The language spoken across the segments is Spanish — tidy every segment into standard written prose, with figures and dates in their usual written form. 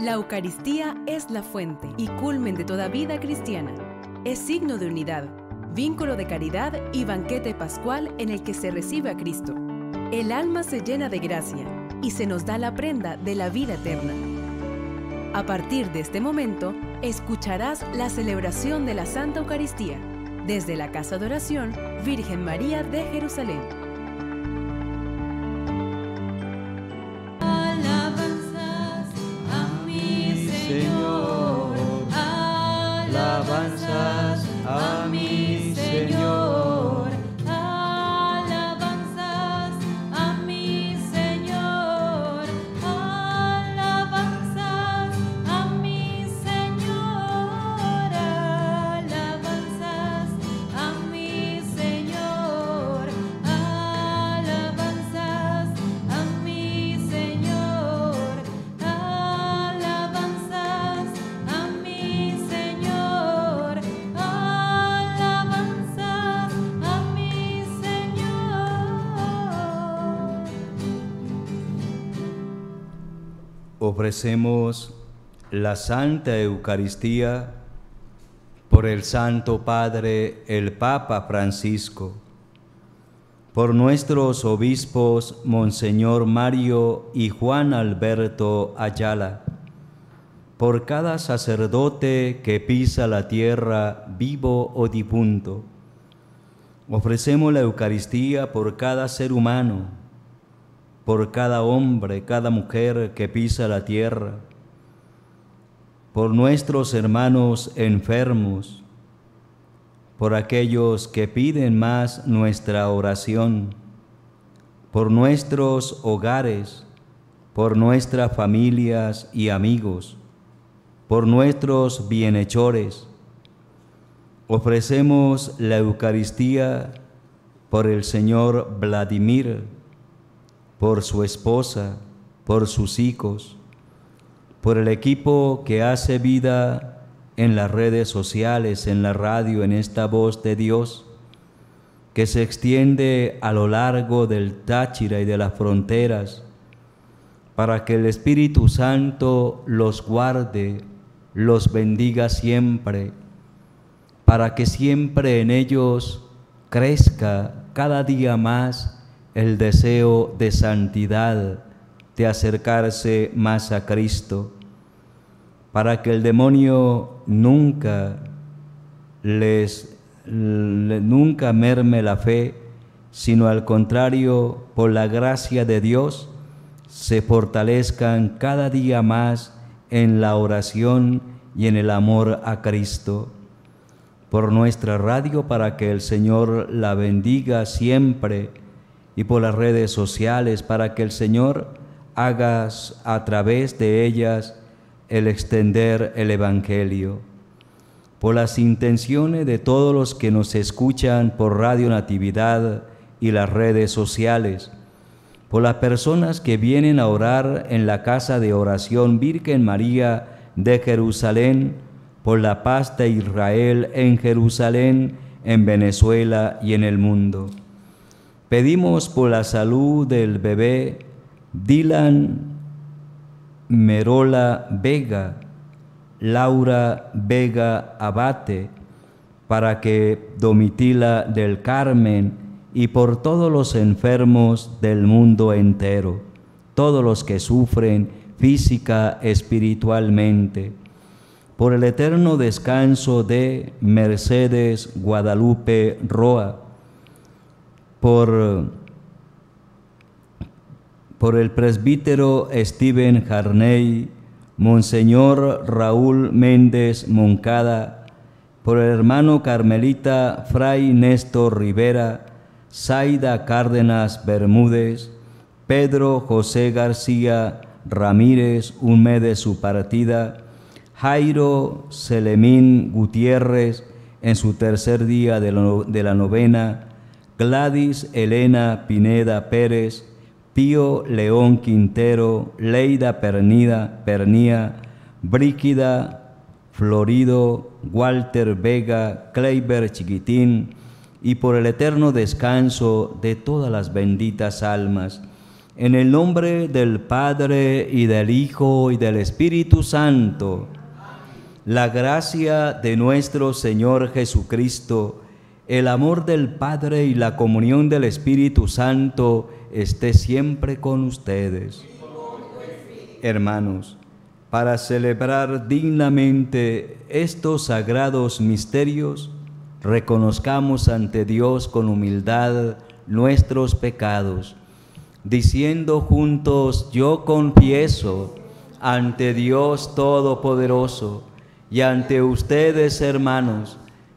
La Eucaristía es la fuente y culmen de toda vida cristiana. Es signo de unidad, vínculo de caridad y banquete pascual en el que se recibe a Cristo. El alma se llena de gracia y se nos da la prenda de la vida eterna. A partir de este momento, escucharás la celebración de la Santa Eucaristía desde la Casa de Oración Virgen María de Jerusalén. Alabanzas a mi Señor, alabanzas a mi Señor, alabanzas a mi Señor, alabanzas a mi Señor, alabanzas a mi Señor, alabanzas a mi Señor. Ofrecemos la Santa Eucaristía por el Santo Padre, el Papa Francisco, por nuestros obispos, Monseñor Mario y Juan Alberto Ayala, por cada sacerdote que pisa la tierra, vivo o difunto. Ofrecemos la Eucaristía por cada ser humano, por cada hombre, cada mujer que pisa la tierra, por nuestros hermanos enfermos, por aquellos que piden más nuestra oración, por nuestros hogares, por nuestras familias y amigos, por nuestros bienhechores. Ofrecemos la Eucaristía por el señor Vladimir, por su esposa, por sus hijos, por el equipo que hace vida en las redes sociales, en la radio, en esta voz de Dios, que se extiende a lo largo del Táchira y de las fronteras, para que el Espíritu Santo los guarde, los bendiga siempre, para que siempre en ellos crezca cada día más el deseo de santidad, de acercarse más a Cristo, para que el demonio nunca merme la fe, sino al contrario, por la gracia de Dios, se fortalezcan cada día más en la oración y en el amor a Cristo. Por nuestra radio, para que el Señor la bendiga siempre, y por las redes sociales, para que el Señor haga a través de ellas el extender el Evangelio. Por las intenciones de todos los que nos escuchan por Radio Natividad y las redes sociales, por las personas que vienen a orar en la Casa de Oración Virgen María de Jerusalén, por la paz de Israel en Jerusalén, en Venezuela y en el mundo. Pedimos por la salud del bebé Dylan Merola Vega, Laura Vega Abate, para que Domitila del Carmen, y por todos los enfermos del mundo entero, todos los que sufren física, espiritualmente, por el eterno descanso de Mercedes Guadalupe Roa, por el presbítero Steven Harney, Monseñor Raúl Méndez Moncada, por el hermano carmelita Fray Néstor Rivera, Zayda Cárdenas Bermúdez, Pedro José García Ramírez, un mes de su partida, Jairo Selemín Gutiérrez en su tercer día de la novena, Gladys Elena Pineda Pérez, Pío León Quintero, Leida Pernía, Brígida Florido, Walter Vega, Kleiber Chiquitín, y por el eterno descanso de todas las benditas almas. En el nombre del Padre, y del Hijo, y del Espíritu Santo. La gracia de nuestro Señor Jesucristo, el amor del Padre y la comunión del Espíritu Santo esté siempre con ustedes. Hermanos, para celebrar dignamente estos sagrados misterios, reconozcamos ante Dios con humildad nuestros pecados, diciendo juntos: yo confieso ante Dios Todopoderoso y ante ustedes, hermanos,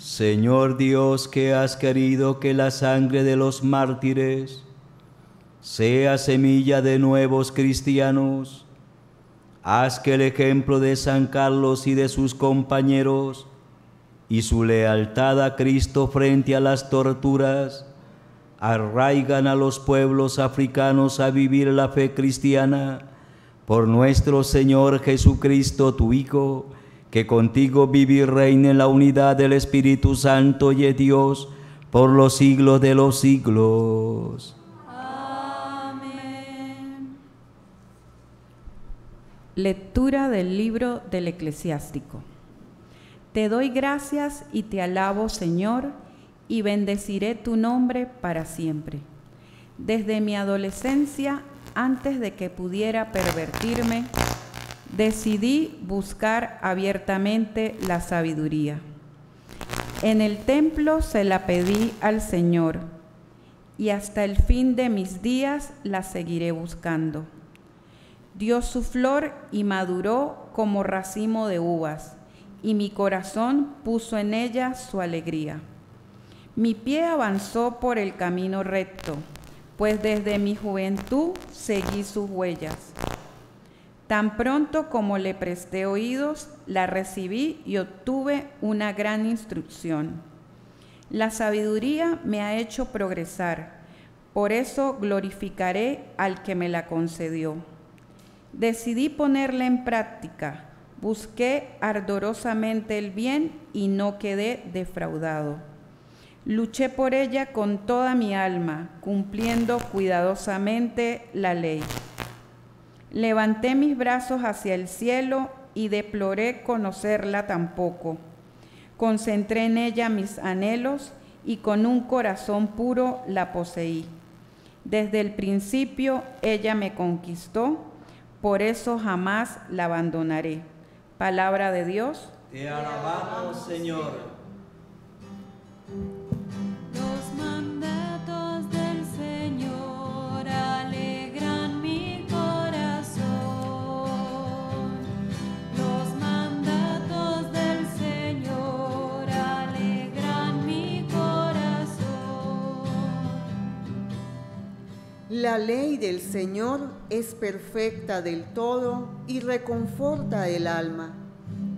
Señor Dios, que has querido que la sangre de los mártires sea semilla de nuevos cristianos, haz que el ejemplo de San Carlos y de sus compañeros y su lealtad a Cristo frente a las torturas arraigan a los pueblos africanos a vivir la fe cristiana por nuestro Señor Jesucristo, tu Hijo, que contigo vive y reina en la unidad del Espíritu Santo y de Dios por los siglos de los siglos. Amén. Lectura del libro del Eclesiástico. Te doy gracias y te alabo, Señor, y bendeciré tu nombre para siempre. Desde mi adolescencia, antes de que pudiera pervertirme, decidí buscar abiertamente la sabiduría. En el templo se la pedí al Señor, y hasta el fin de mis días la seguiré buscando. Dio su flor y maduró como racimo de uvas, y mi corazón puso en ella su alegría. Mi pie avanzó por el camino recto, pues desde mi juventud seguí sus huellas. Tan pronto como le presté oídos, la recibí y obtuve una gran instrucción. La sabiduría me ha hecho progresar, por eso glorificaré al que me la concedió. Decidí ponerla en práctica, busqué ardorosamente el bien y no quedé defraudado. Luché por ella con toda mi alma, cumpliendo cuidadosamente la ley. Levanté mis brazos hacia el cielo y deploré conocerla tan poco. Concentré en ella mis anhelos y con un corazón puro la poseí. Desde el principio ella me conquistó, por eso jamás la abandonaré. Palabra de Dios. Te alabamos, Señor. La ley del Señor es perfecta del todo y reconforta el alma.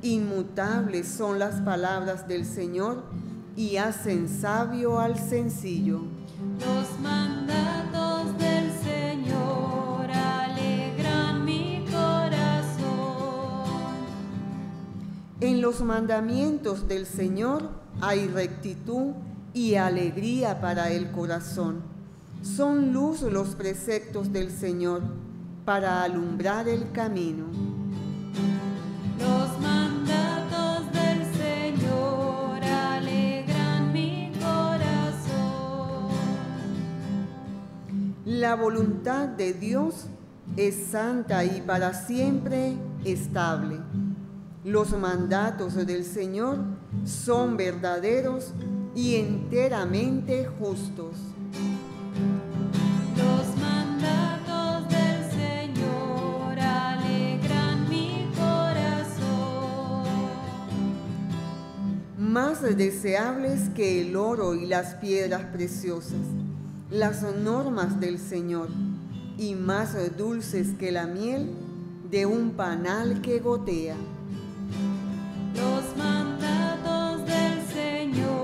Inmutables son las palabras del Señor y hacen sabio al sencillo. Los mandatos del Señor alegran mi corazón. En los mandamientos del Señor hay rectitud y alegría para el corazón. Son luz los preceptos del Señor para alumbrar el camino. Los mandatos del Señor alegran mi corazón. La voluntad de Dios es santa y para siempre estable. Los mandatos del Señor son verdaderos y enteramente justos. Los mandatos del Señor alegran mi corazón. Más deseables que el oro y las piedras preciosas, las normas del Señor, y más dulces que la miel de un panal que gotea. Los mandatos del Señor.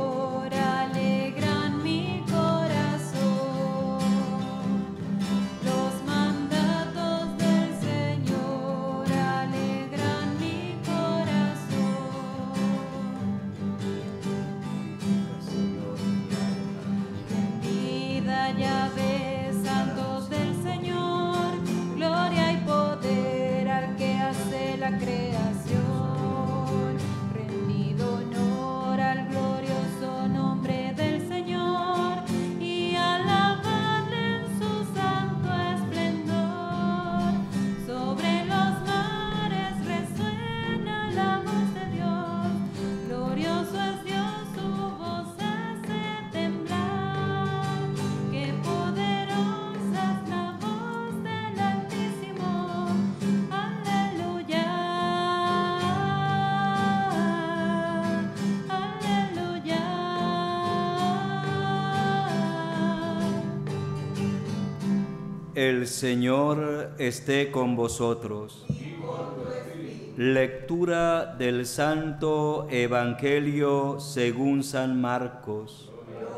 El Señor esté con vosotros. Y con tu espíritu. Lectura del Santo Evangelio según San Marcos. Gloria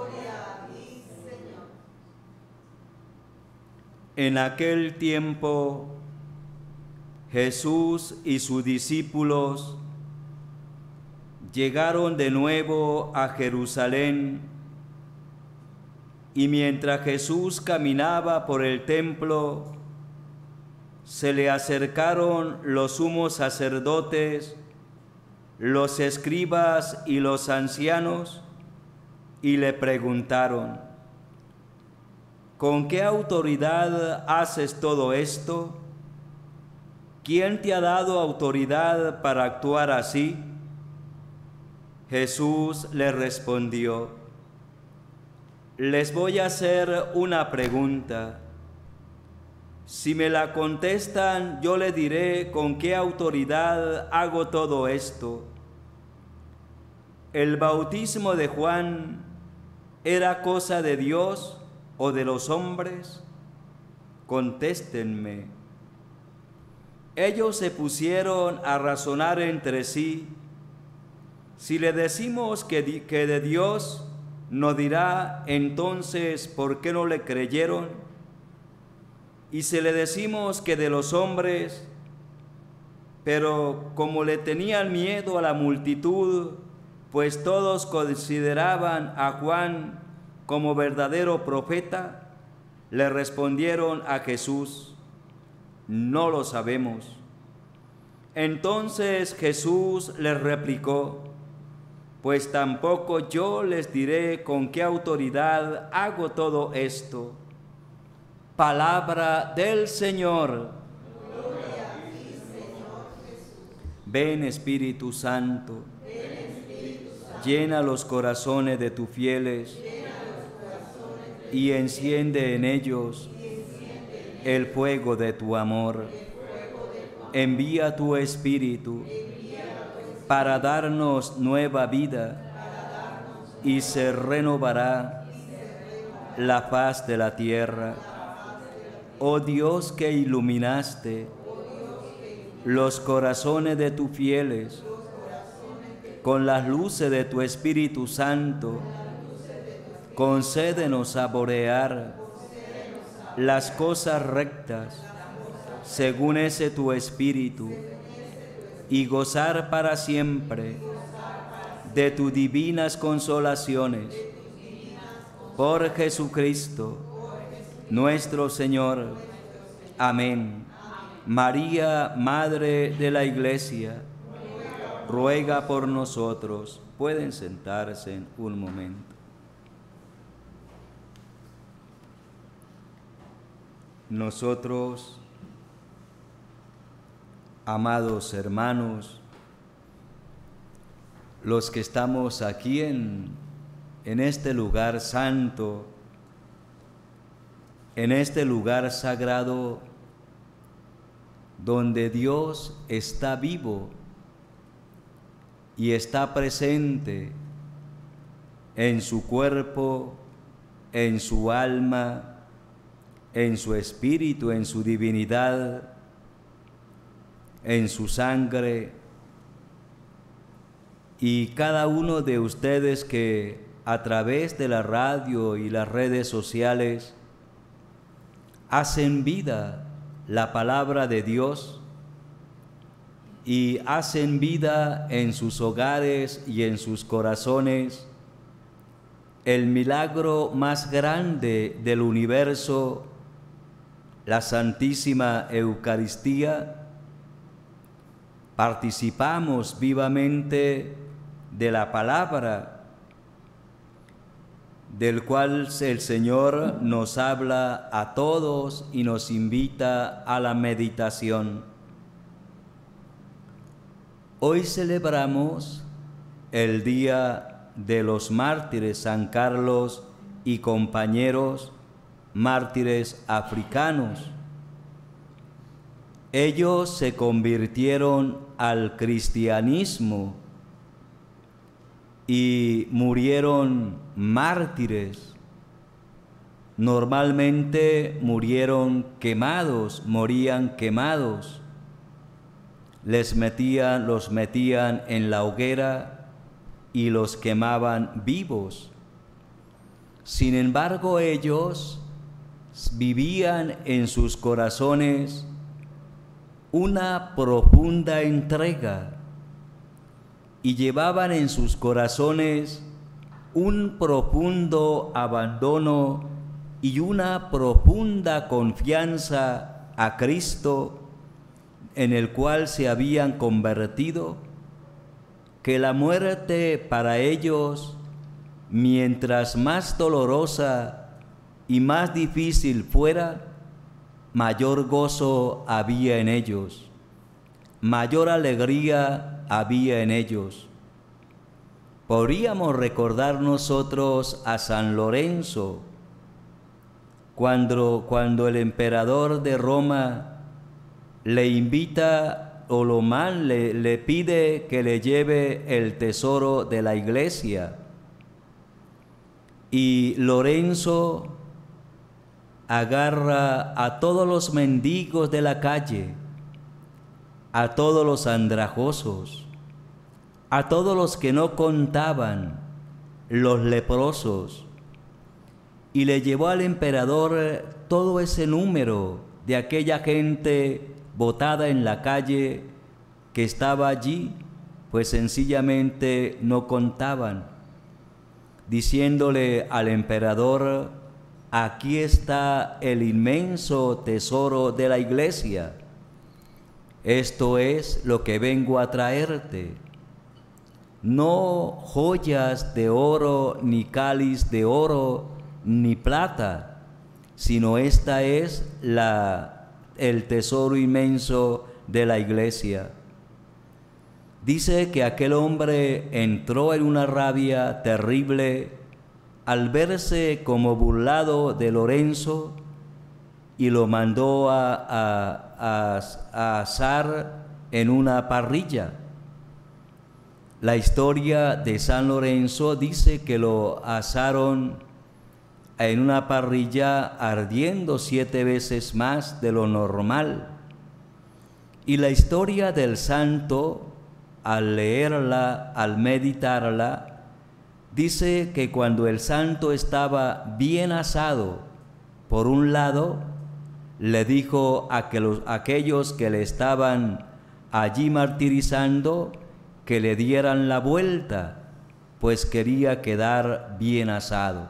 a ti, Señor. En aquel tiempo, Jesús y sus discípulos llegaron de nuevo a Jerusalén. Y mientras Jesús caminaba por el templo, se le acercaron los sumos sacerdotes, los escribas y los ancianos, y le preguntaron: ¿con qué autoridad haces todo esto? ¿Quién te ha dado autoridad para actuar así? Jesús le respondió: les voy a hacer una pregunta. Si me la contestan, yo le diré con qué autoridad hago todo esto. ¿El bautismo de Juan era cosa de Dios o de los hombres? Contéstenme. Ellos se pusieron a razonar entre sí. Si le decimos que de Dios, ¿no dirá entonces por qué no le creyeron? Y si le decimos que de los hombres, pero como le tenían miedo a la multitud, pues todos consideraban a Juan como verdadero profeta, le respondieron a Jesús: no lo sabemos. Entonces Jesús les replicó: pues tampoco yo les diré con qué autoridad hago todo esto. Palabra del Señor. Gloria a ti, Señor Jesús. Ven, Espíritu Santo. Ven, Espíritu Santo. Llena los corazones de tus fieles. Llena los corazones de y enciende en ellos el fuego de tu amor. Envía tu Espíritu para darnos nueva vida, y se renovará la faz de la tierra. oh Dios que iluminaste los corazones de tus fieles con las luces de tu Espíritu Santo, concédenos saborear las cosas rectas según ese tu Espíritu y gozar para siempre de tus divinas consolaciones. Por Jesucristo nuestro Señor. Amén. María, Madre de la Iglesia, ruega por nosotros. Pueden sentarse en un momento. Nosotros, amados hermanos, los que estamos aquí en este lugar santo, en este lugar sagrado, donde Dios está vivo y está presente en su cuerpo, en su alma, en su espíritu, en su divinidad, en su sangre. Y cada uno de ustedes que a través de la radio y las redes sociales hacen vida la palabra de Dios y hacen vida en sus hogares y en sus corazones el milagro más grande del universo, la Santísima Eucaristía. Participamos vivamente de la palabra, del cual el Señor nos habla a todos y nos invita a la meditación. Hoy celebramos el Día de los Mártires San Carlos y compañeros, mártires africanos. Ellos se convirtieron al cristianismo y murieron mártires. Normalmente murieron quemados, morían quemados. Los metían en la hoguera y los quemaban vivos. Sin embargo, ellos vivían en sus corazones una profunda entrega y llevaban en sus corazones un profundo abandono y una profunda confianza a Cristo, en el cual se habían convertido, que la muerte para ellos, mientras más dolorosa y más difícil fuera, mayor gozo había en ellos, mayor alegría había en ellos. Podríamos recordar nosotros a San Lorenzo, cuando el emperador de Roma le invita, o lo más le pide que le lleve el tesoro de la iglesia. Y Lorenzo agarra a todos los mendigos de la calle, a todos los andrajosos, a todos los que no contaban, los leprosos, y le llevó al emperador todo ese número de aquella gente botada en la calle que estaba allí, pues sencillamente no contaban, diciéndole al emperador: aquí está el inmenso tesoro de la iglesia, esto es lo que vengo a traerte, no joyas de oro, ni cáliz de oro, ni plata, sino esta es el tesoro inmenso de la iglesia. Dice que aquel hombre entró en una rabia terrible al verse como burlado de Lorenzo, y lo mandó a asar en una parrilla. La historia de San Lorenzo dice que lo asaron en una parrilla ardiendo 7 veces más de lo normal. Y la historia del santo, al leerla, al meditarla, dice que cuando el santo estaba bien asado, por un lado, le dijo a aquellos que le estaban allí martirizando que le dieran la vuelta, pues quería quedar bien asado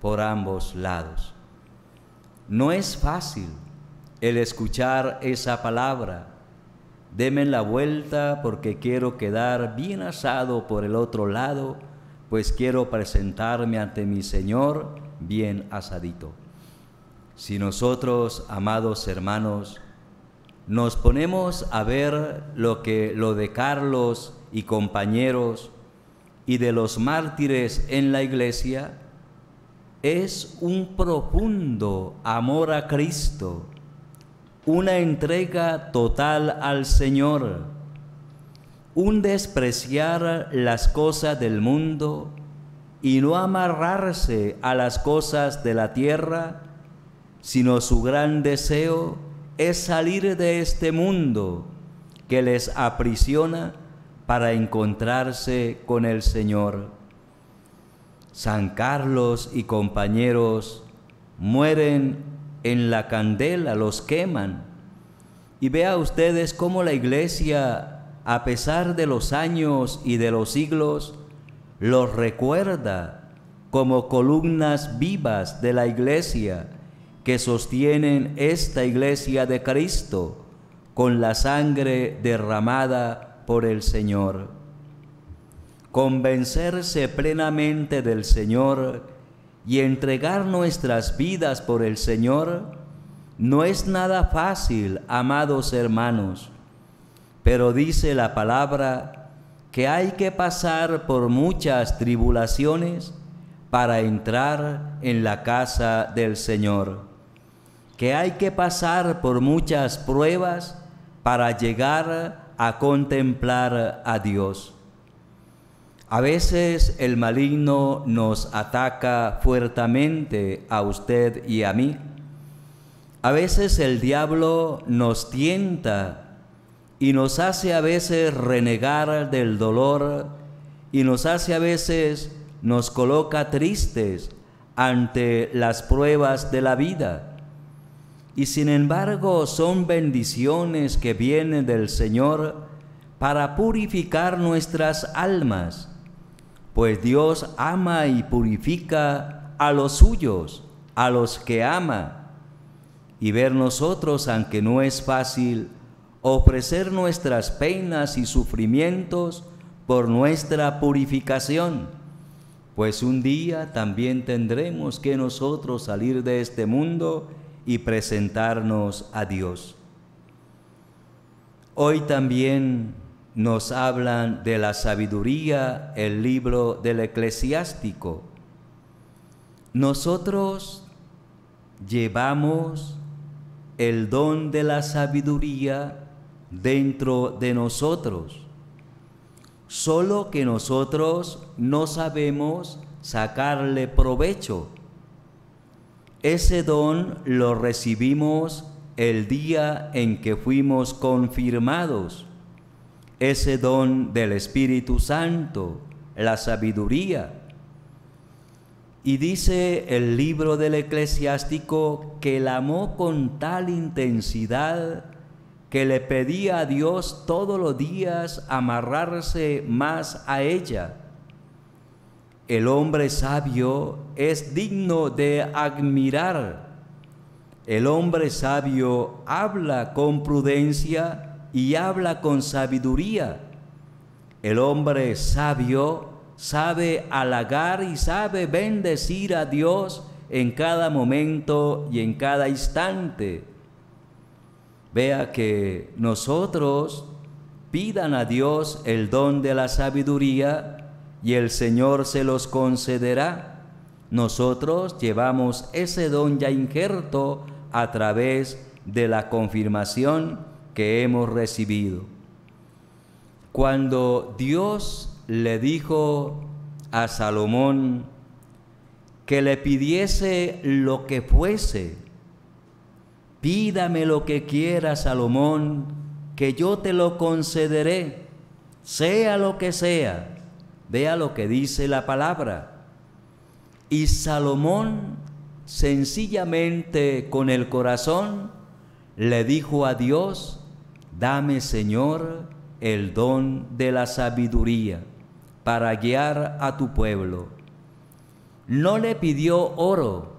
por ambos lados. No es fácil el escuchar esa palabra, deme la vuelta porque quiero quedar bien asado por el otro lado, pues quiero presentarme ante mi Señor bien asadito. Si nosotros, amados hermanos, nos ponemos a ver lo de Carlos y compañeros y de los mártires en la iglesia, es un profundo amor a Cristo, una entrega total al Señor, un despreciar las cosas del mundo y no amarrarse a las cosas de la tierra, sino su gran deseo es salir de este mundo que les aprisiona para encontrarse con el Señor. San Carlos y compañeros mueren en la candela, los queman. Y vea ustedes cómo la iglesia, a pesar de los años y de los siglos, los recuerda como columnas vivas de la iglesia que sostienen esta iglesia de Cristo con la sangre derramada por el Señor. Convencerse plenamente del Señor y entregar nuestras vidas por el Señor no es nada fácil, amados hermanos, pero dice la palabra que hay que pasar por muchas tribulaciones para entrar en la casa del Señor, que hay que pasar por muchas pruebas para llegar a contemplar a Dios. A veces el maligno nos ataca fuertemente a usted y a mí. A veces el diablo nos tienta y nos hace a veces renegar del dolor y nos hace a veces, nos coloca tristes ante las pruebas de la vida. Y sin embargo son bendiciones que vienen del Señor para purificar nuestras almas. Pues Dios ama y purifica a los suyos, a los que ama. Y ver nosotros, aunque no es fácil, ofrecer nuestras penas y sufrimientos por nuestra purificación. Pues un día también tendremos que nosotros salir de este mundo y presentarnos a Dios. Hoy también nos hablan de la sabiduría, el libro del Eclesiástico. Nosotros llevamos el don de la sabiduría dentro de nosotros, solo que nosotros no sabemos sacarle provecho. Ese don lo recibimos el día en que fuimos confirmados. Ese don del Espíritu Santo, la sabiduría. Y dice el libro del Eclesiástico que la amó con tal intensidad que le pedía a Dios todos los días amarrarse más a ella. El hombre sabio es digno de admirar. El hombre sabio habla con prudencia y habla con sabiduría. El hombre sabio sabe halagar y sabe bendecir a Dios en cada momento y en cada instante. Vea que nosotros pidan a Dios el don de la sabiduría y el Señor se los concederá. Nosotros llevamos ese don ya injerto a través de la confirmación que hemos recibido. Cuando Dios le dijo a Salomón que le pidiese lo que fuese. Pídame lo que quiera, Salomón, que yo te lo concederé, sea lo que sea. Vea lo que dice la palabra. Y Salomón, sencillamente con el corazón, le dijo a Dios: dame, Señor, el don de la sabiduría para guiar a tu pueblo. No le pidió oro,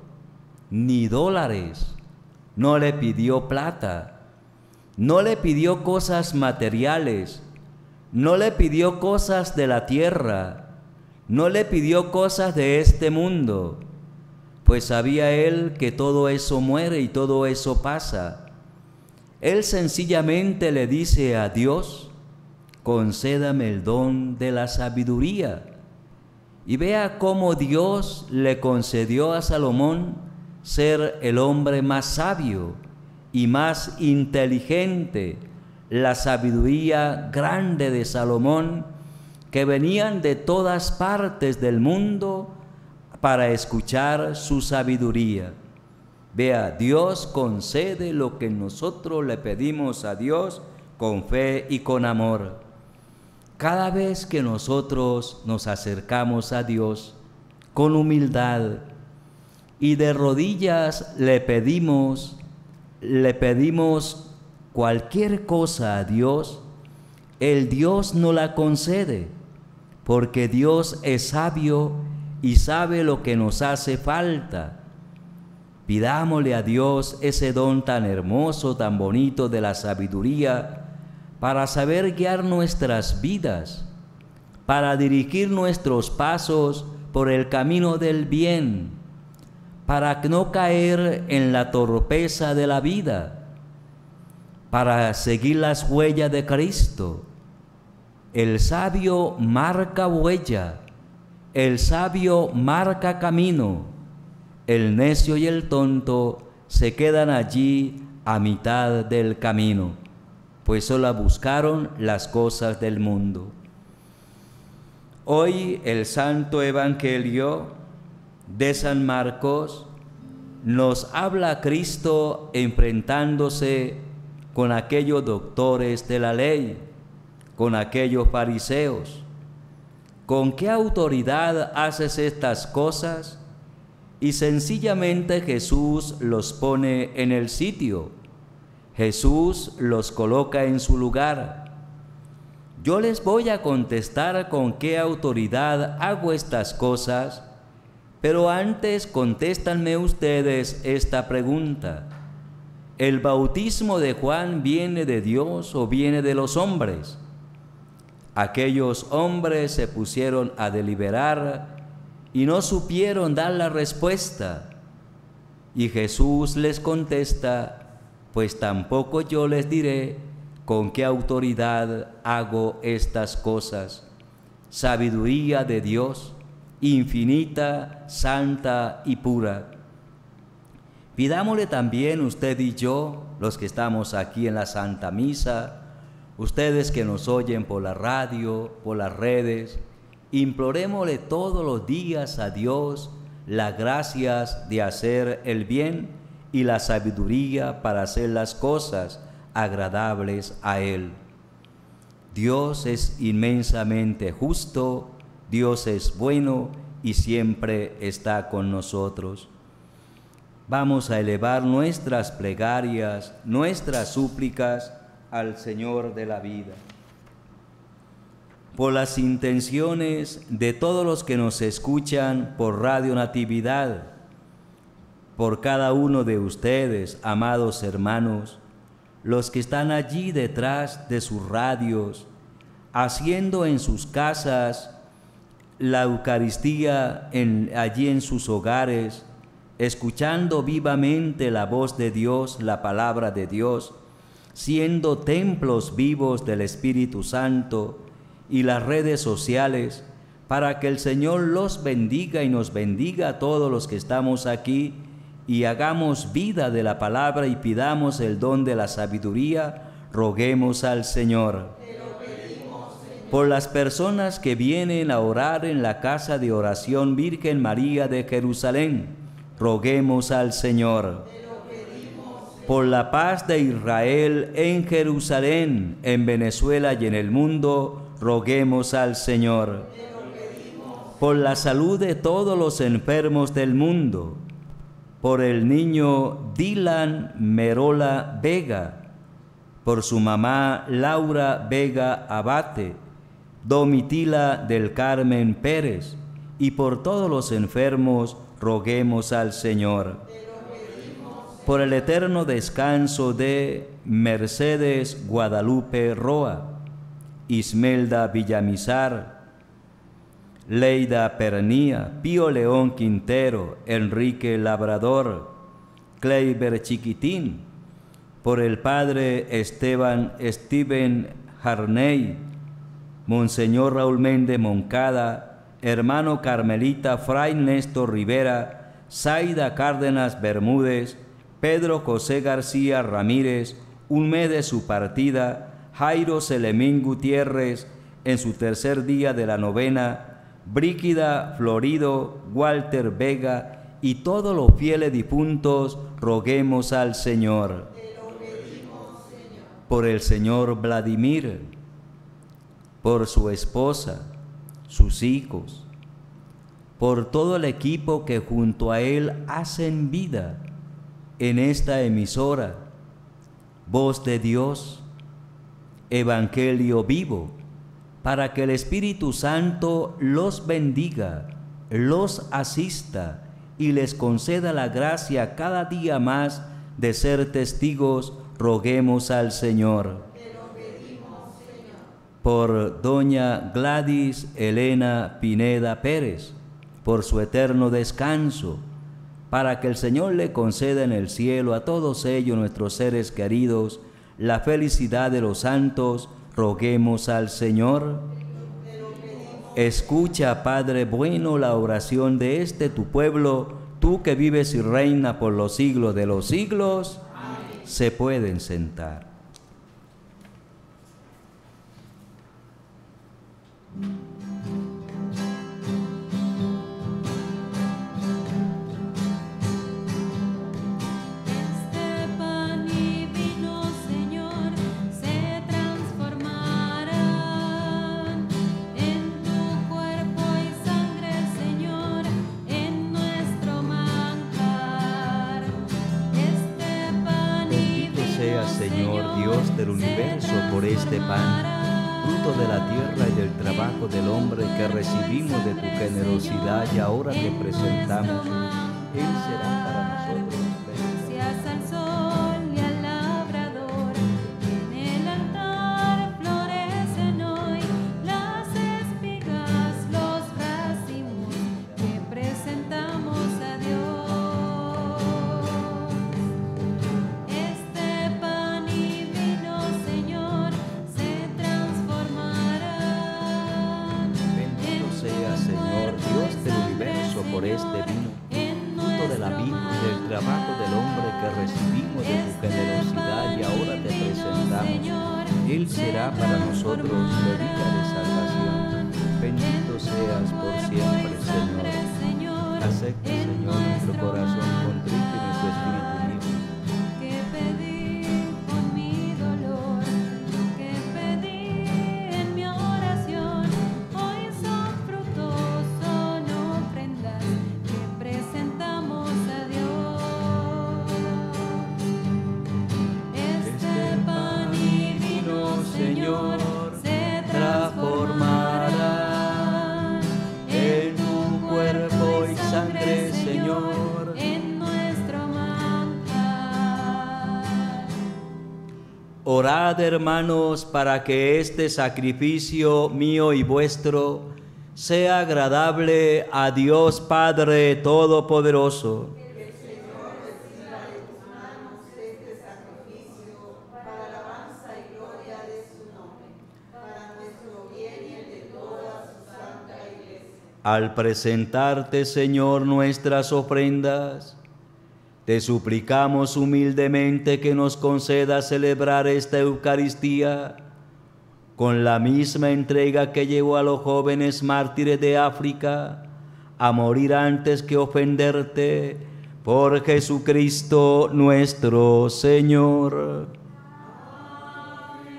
ni dólares, no le pidió plata, no le pidió cosas materiales, no le pidió cosas de la tierra, no le pidió cosas de este mundo, pues sabía él que todo eso muere y todo eso pasa. Él sencillamente le dice a Dios: concédame el don de la sabiduría. Y vea cómo Dios le concedió a Salomón ser el hombre más sabio y más inteligente. La sabiduría grande de Salomón, que venían de todas partes del mundo para escuchar su sabiduría. Vea, Dios concede lo que nosotros le pedimos a Dios con fe y con amor. Cada vez que nosotros nos acercamos a Dios con humildad y de rodillas le pedimos cualquier cosa a Dios, el Dios no la concede, porque Dios es sabio y sabe lo que nos hace falta. Pidámosle a Dios ese don tan hermoso, tan bonito de la sabiduría, para saber guiar nuestras vidas, para dirigir nuestros pasos por el camino del bien, para no caer en la torpeza de la vida, para seguir las huellas de Cristo. El sabio marca huella, el sabio marca camino, el necio y el tonto se quedan allí a mitad del camino, pues solo buscaron las cosas del mundo. Hoy el Santo Evangelio de San Marcos nos habla a Cristo enfrentándose con aquellos doctores de la ley, con aquellos fariseos. ¿Con qué autoridad haces estas cosas? Y sencillamente Jesús los pone en el sitio. Jesús los coloca en su lugar. Yo les voy a contestar con qué autoridad hago estas cosas, pero antes contéstanme ustedes esta pregunta. ¿El bautismo de Juan viene de Dios o viene de los hombres? Aquellos hombres se pusieron a deliberar y no supieron dar la respuesta. Y Jesús les contesta: pues tampoco yo les diré con qué autoridad hago estas cosas. Sabiduría de Dios, infinita, santa y pura. Pidámosle también usted y yo, los que estamos aquí en la Santa Misa, ustedes que nos oyen por la radio, por las redes, implorémosle todos los días a Dios las gracias de hacer el bien y la sabiduría para hacer las cosas agradables a Él. Dios es inmensamente justo, Dios es bueno y siempre está con nosotros. Vamos a elevar nuestras plegarias, nuestras súplicas al Señor de la vida. Por las intenciones de todos los que nos escuchan por Radio Natividad, por cada uno de ustedes, amados hermanos, los que están allí detrás de sus radios, haciendo en sus casas la Eucaristía, allí en sus hogares, escuchando vivamente la voz de Dios, la palabra de Dios, siendo templos vivos del Espíritu Santo, y las redes sociales, para que el Señor los bendiga y nos bendiga a todos los que estamos aquí, y hagamos vida de la palabra y pidamos el don de la sabiduría. Roguemos al Señor. Te lo pedimos, Señor. por las personas que vienen a orar en la Casa de Oración Virgen María de Jerusalén, roguemos al Señor. Por la paz de Israel en Jerusalén, en Venezuela y en el mundo, roguemos al Señor. Por la salud de todos los enfermos del mundo, por el niño Dylan Merola Vega, por su mamá Laura Vega Abate, Domitila del Carmen Pérez, y por todos los enfermos, roguemos al Señor. Por el eterno descanso de Mercedes Guadalupe Roa, Ismelda Villamizar, Leida Pernía, Pío León Quintero, Enrique Labrador, Kleiber Chiquitín, por el padre Steven Harney, Monseñor Raúl Méndez Moncada, hermano carmelita Fray Néstor Rivera, Zayda Cárdenas Bermúdez, Pedro José García Ramírez, un mes de su partida, Jairo Selemín Gutiérrez, en su tercer día de la novena, Brígida Florido, Walter Vega y todos los fieles difuntos, roguemos al Señor. Te lo pedimos, Señor. Por el señor Vladimir, por su esposa, sus hijos, por todo el equipo que junto a él hacen vida en esta emisora, Voz de Dios, Evangelio Vivo, para que el Espíritu Santo los bendiga, los asista y les conceda la gracia cada día más de ser testigos, roguemos al Señor. Te lo pedimos, Señor. Por doña Gladys Elena Pineda Pérez, por su eterno descanso, para que el Señor le conceda en el cielo a todos ellos, nuestros seres queridos, la felicidad de los santos, roguemos al Señor. Escucha, Padre bueno, la oración de este tu pueblo, tú que vives y reinas por los siglos de los siglos. Amén. Se pueden sentar. Señor Dios del universo, por este pan, fruto de la tierra y del trabajo del hombre, que recibimos de tu generosidad y ahora te presentamos, Él será para nosotros. Orad, hermanos, para que este sacrificio mío y vuestro sea agradable a Dios Padre Todopoderoso. Que el Señor reciba de tus manos este sacrificio para alabanza y gloria de su nombre, para nuestro bien y el de toda su santa iglesia. Al presentarte, Señor, nuestras ofrendas, te suplicamos humildemente que nos conceda celebrar esta Eucaristía con la misma entrega que llevó a los jóvenes mártires de África a morir antes que ofenderte, por Jesucristo nuestro Señor.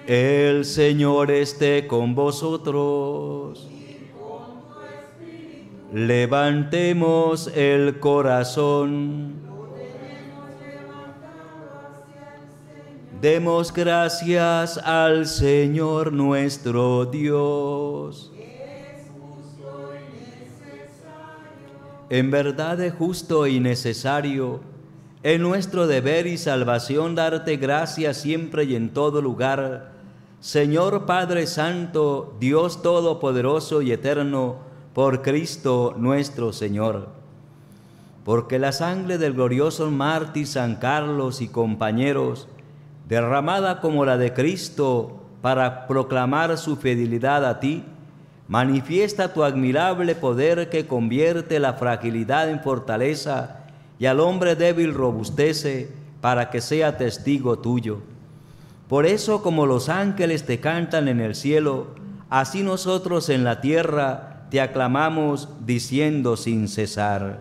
El Señor esté con vosotros. Levantemos el corazón. Demos gracias al Señor nuestro Dios. Es justo y necesario. En verdad es justo y necesario, es nuestro deber y salvación darte gracias siempre y en todo lugar, Señor Padre Santo, Dios Todopoderoso y Eterno, por Cristo nuestro Señor. Porque la sangre del glorioso mártir San Carlos y compañeros, derramada como la de Cristo para proclamar su fidelidad a ti, manifiesta tu admirable poder que convierte la fragilidad en fortaleza y al hombre débil robustece para que sea testigo tuyo. Por eso, como los ángeles te cantan en el cielo, así nosotros en la tierra te aclamamos diciendo sin cesar: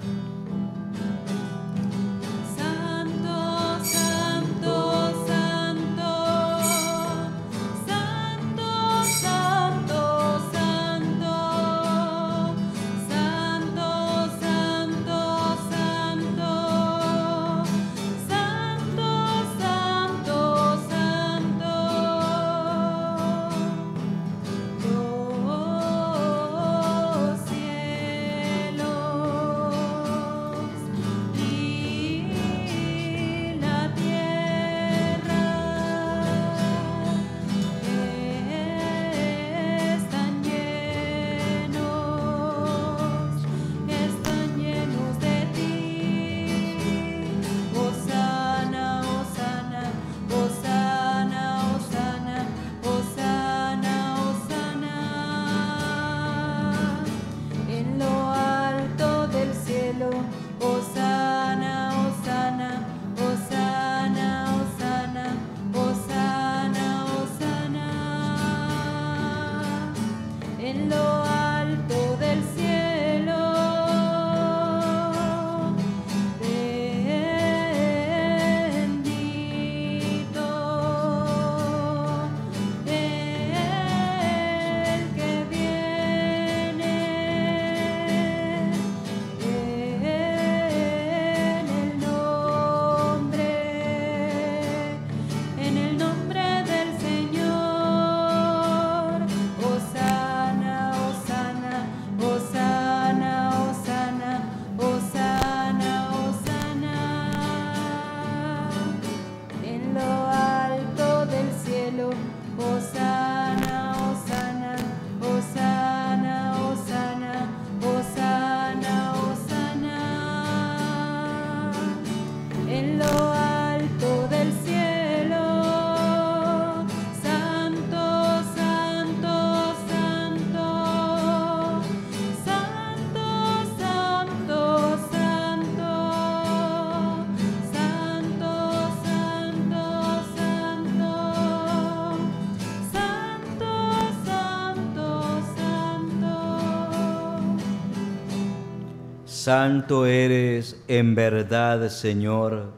Santo eres en verdad, Señor,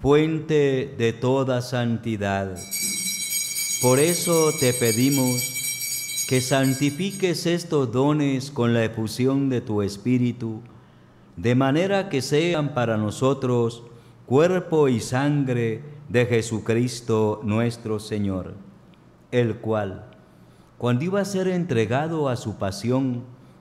fuente de toda santidad. Por eso te pedimos que santifiques estos dones con la efusión de tu Espíritu, de manera que sean para nosotros cuerpo y sangre de Jesucristo nuestro Señor, el cual, cuando iba a ser entregado a su pasión,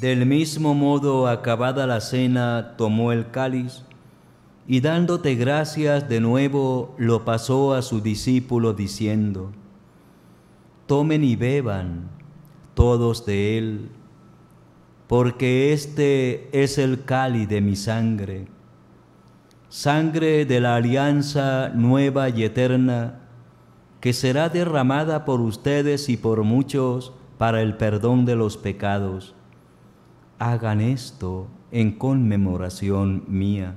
Del mismo modo, acabada la cena, tomó el cáliz y dándote gracias de nuevo, lo pasó a sus discípulos diciendo: Tomen y beban todos de él, porque este es el cáliz de mi sangre, sangre de la alianza nueva y eterna, que será derramada por ustedes y por muchos para el perdón de los pecados. Hagan esto en conmemoración mía.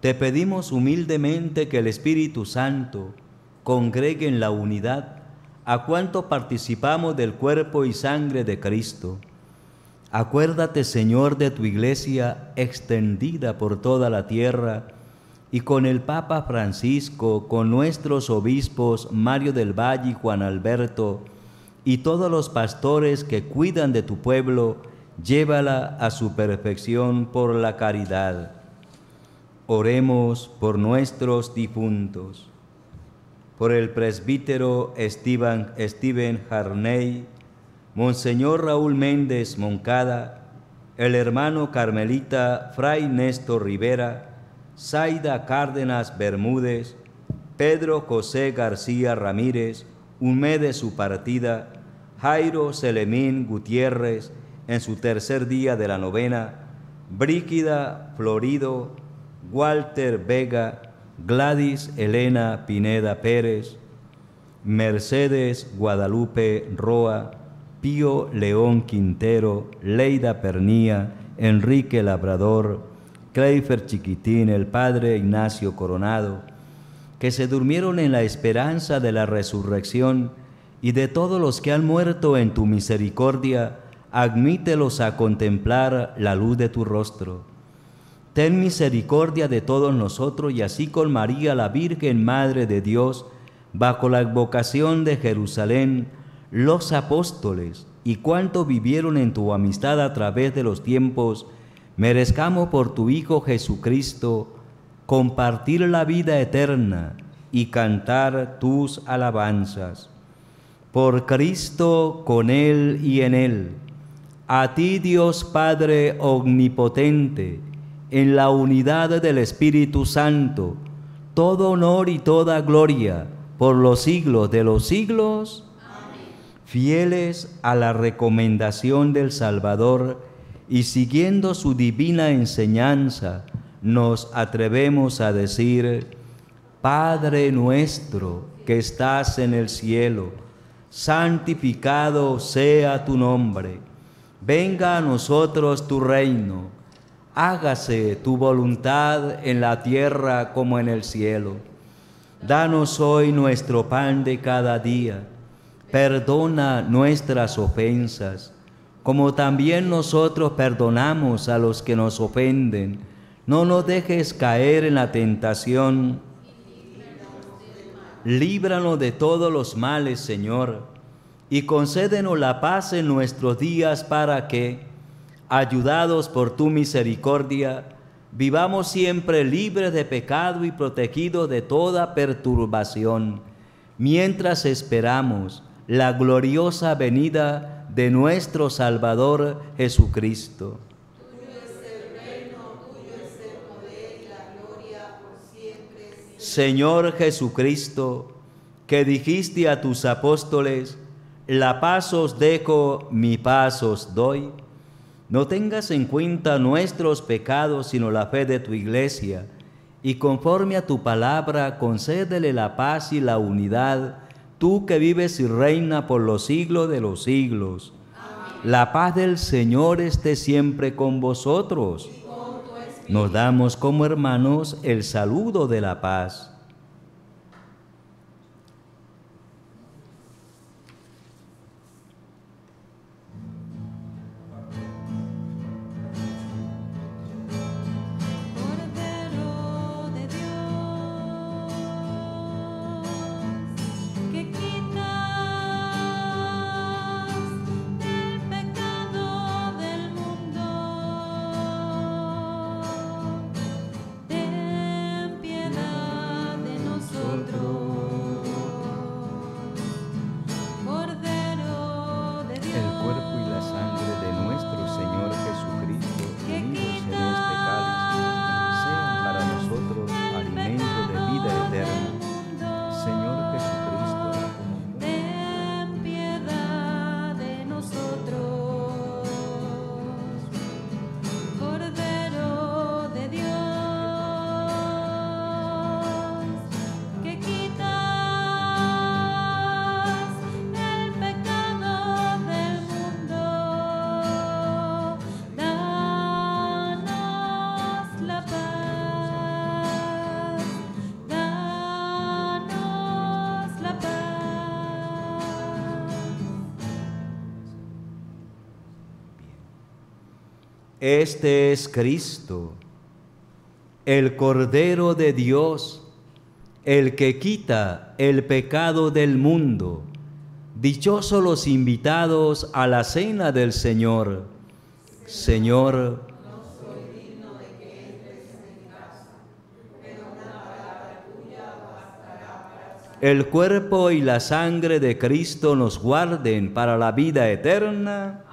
Te pedimos humildemente que el Espíritu Santo congregue en la unidad a cuantos participamos del cuerpo y sangre de Cristo. Acuérdate, Señor, de tu Iglesia extendida por toda la tierra y con el Papa Francisco, con nuestros obispos Mario del Valle y Juan Alberto y todos los pastores que cuidan de tu pueblo, llévala a su perfección por la caridad. Oremos por nuestros difuntos, por el presbítero Steven Harney, Monseñor Raúl Méndez Moncada, el hermano carmelita Fray Néstor Rivera, Zayda Cárdenas Bermúdez, Pedro José García Ramírez, humede su partida, Jairo Selemín Gutiérrez, en su tercer día de la novena, Brígida Florido, Walter Vega, Gladys Elena Pineda Pérez, Mercedes Guadalupe Roa, Pío León Quintero, Leida Pernía, Enrique Labrador, Kleiber Chiquitín, el Padre Ignacio Coronado, que se durmieron en la esperanza de la resurrección, y de todos los que han muerto en tu misericordia, admítelos a contemplar la luz de tu rostro. Ten misericordia de todos nosotros y así con María, la Virgen Madre de Dios, bajo la advocación de Jerusalén, los apóstoles y cuantos vivieron en tu amistad a través de los tiempos, merezcamos por tu Hijo Jesucristo compartir la vida eterna y cantar tus alabanzas. Por Cristo, con Él y en Él, a ti Dios Padre Omnipotente, en la unidad del Espíritu Santo, todo honor y toda gloria por los siglos de los siglos. Amén. Fieles a la recomendación del Salvador y siguiendo su divina enseñanza, nos atrevemos a decir: Padre nuestro que estás en el cielo, santificado sea tu nombre. Venga a nosotros tu reino. Hágase tu voluntad en la tierra como en el cielo. Danos hoy nuestro pan de cada día. Perdona nuestras ofensas, como también nosotros perdonamos a los que nos ofenden. No nos dejes caer en la tentación. Líbranos de todos los males, Señor, y concédenos la paz en nuestros días para que, ayudados por tu misericordia, vivamos siempre libres de pecado y protegidos de toda perturbación, mientras esperamos la gloriosa venida de nuestro Salvador Jesucristo. Tuyo es el reino, tuyo es el poder y la gloria por siempre. Señor Jesucristo, que dijiste a tus apóstoles, la paz os dejo, mi paz os doy. No tengas en cuenta nuestros pecados, sino la fe de tu Iglesia, y conforme a tu palabra, concédele la paz y la unidad, tú que vives y reinas por los siglos de los siglos. Amén. La paz del Señor esté siempre con vosotros. Y con tu espíritu. Nos damos como hermanos el saludo de la paz. Este es Cristo, el Cordero de Dios, el que quita el pecado del mundo. Dichosos los invitados a la cena del Señor. Señor, no soy digno de que entres en mi casa, pero una palabra tuya bastará para salvar. El cuerpo y la sangre de Cristo nos guarden para la vida eterna.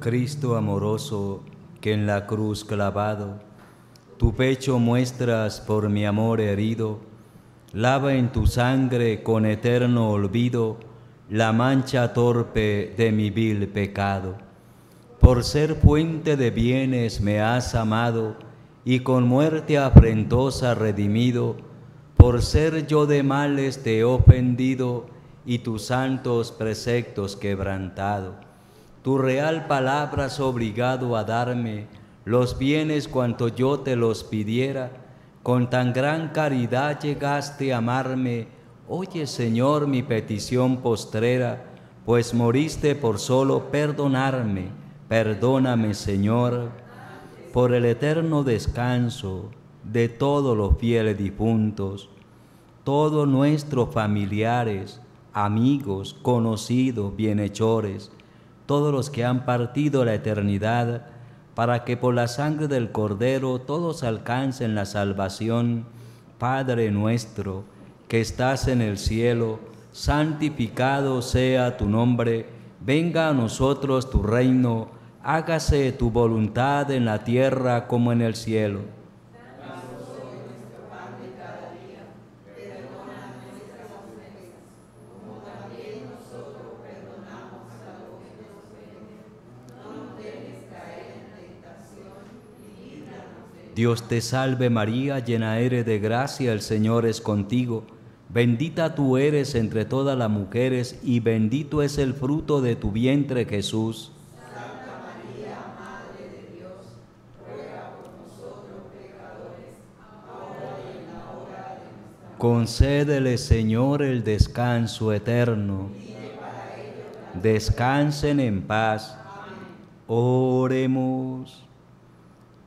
Cristo amoroso, que en la cruz clavado tu pecho muestras por mi amor herido, lava en tu sangre con eterno olvido la mancha torpe de mi vil pecado. Por ser puente de bienes me has amado y con muerte afrentosa redimido. Por ser yo de males te he ofendido y tus santos preceptos quebrantado. Tu real palabra has obligado a darme los bienes cuanto yo te los pidiera. Con tan gran caridad llegaste a amarme. Oye, Señor, mi petición postrera, pues moriste por solo perdonarme. Perdóname, Señor, por el eterno descanso de todos los fieles difuntos, todos nuestros familiares, amigos, conocidos, bienhechores, todos los que han partido la eternidad, para que por la sangre del Cordero todos alcancen la salvación. Padre nuestro, que estás en el cielo, santificado sea tu nombre, venga a nosotros tu reino, hágase tu voluntad en la tierra como en el cielo. Danos hoy nuestro pan de cada día, perdona nuestras ofensas, como también nosotros perdonamos a los que nos ofenden. No nos dejes caer en tentación, y líbranos de Dios. Dios te salve María, llena eres de gracia, el Señor es contigo. Bendita tú eres entre todas las mujeres, y bendito es el fruto de tu vientre, Jesús. Concédele, Señor, el descanso eterno. Descansen en paz. Oremos.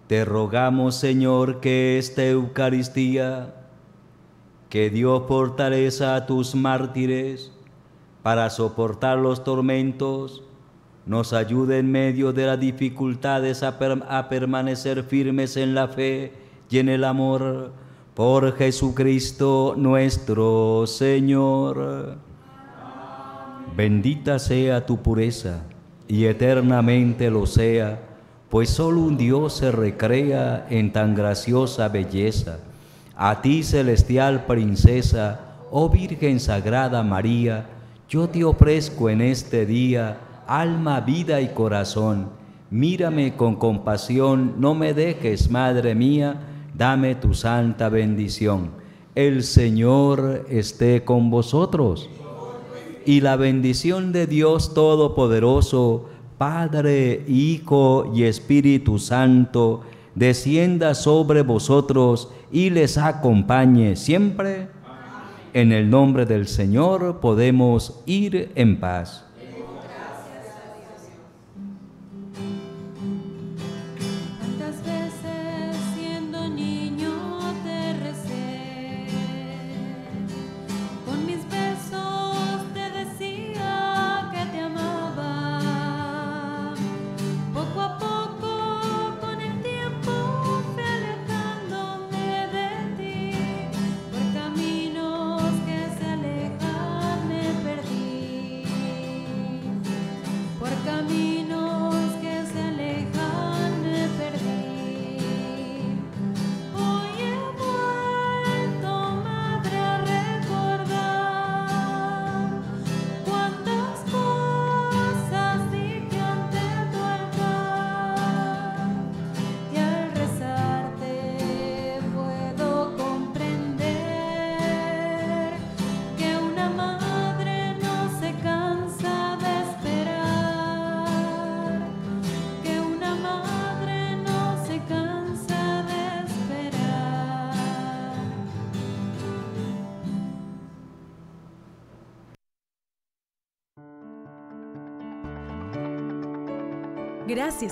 Te rogamos, Señor, que esta Eucaristía, que dio fortaleza a tus mártires para soportar los tormentos, nos ayude en medio de las dificultades a permanecer firmes en la fe y en el amor. Por Jesucristo nuestro Señor. Amén. Bendita sea tu pureza, y eternamente lo sea, pues solo un Dios se recrea en tan graciosa belleza. A ti, celestial princesa, oh Virgen Sagrada María, yo te ofrezco en este día alma, vida y corazón. Mírame con compasión, no me dejes, madre mía, dame tu santa bendición. El Señor esté con vosotros. Y la bendición de Dios Todopoderoso, Padre, Hijo y Espíritu Santo, descienda sobre vosotros y les acompañe siempre. Amén. En el nombre del Señor podemos ir en paz. Gracias,